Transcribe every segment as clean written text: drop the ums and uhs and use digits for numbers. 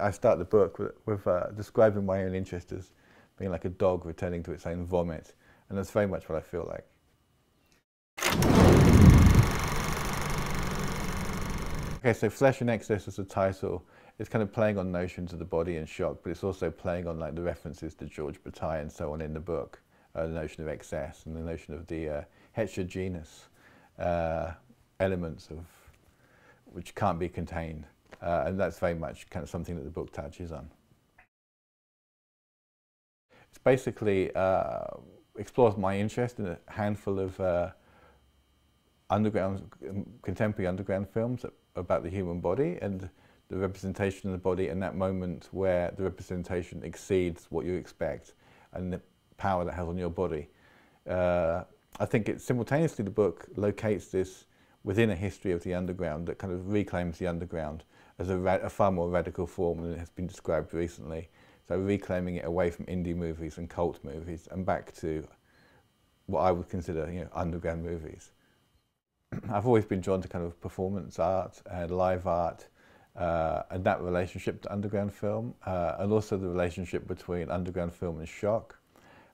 I start the book with describing my own interest as being like a dog returning to its own vomit, and that's very much what I feel like. Okay, so Flesh and Excess as a title, it's kind of playing on notions of the body and shock, but it's also playing on like the references to George Bataille and so on in the book, the notion of excess and the notion of the heterogeneous elements of which can't be contained. And that's very much kind of something that the book touches on. It's basically explores my interest in a handful of contemporary underground films about the human body and the representation of the body in that moment where the representation exceeds what you expect and the power that has on your body. I think it's simultaneously the book locates this within a history of the underground that kind of reclaims the underground as a far more radical form than it has been described recently. So reclaiming it away from indie movies and cult movies and back to what I would consider, you know, underground movies. I've always been drawn to kind of performance art and live art and that relationship to underground film and also the relationship between underground film and shock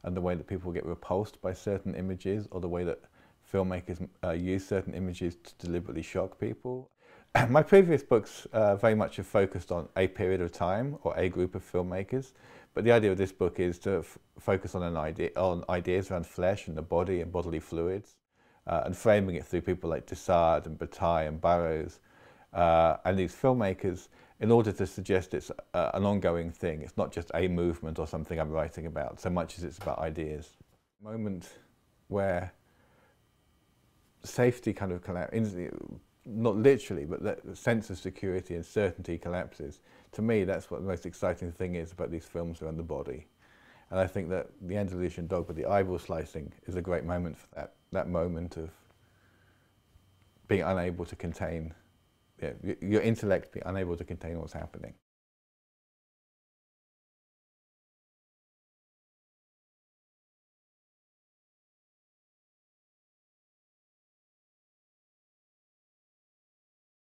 and the way that people get repulsed by certain images or the way that filmmakers use certain images to deliberately shock people. My previous books very much have focused on a period of time or a group of filmmakers, but the idea of this book is to focus on ideas around flesh and the body and bodily fluids and framing it through people like de Sade and Bataille and Burroughs and these filmmakers in order to suggest it's an ongoing thing. It's not just a movement or something I'm writing about so much as it's about ideas. The moment where safety kind of collapses, not literally, but the sense of security and certainty collapses. To me, that's what the most exciting thing is about these films around the body. And I think that The Andalusian Dog with the eyeball slicing is a great moment for that, that moment of being unable to contain, you know, your intellect being unable to contain what's happening.